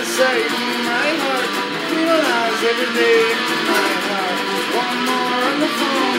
Inside my heart, you realize every day in my heart. One more on the phone.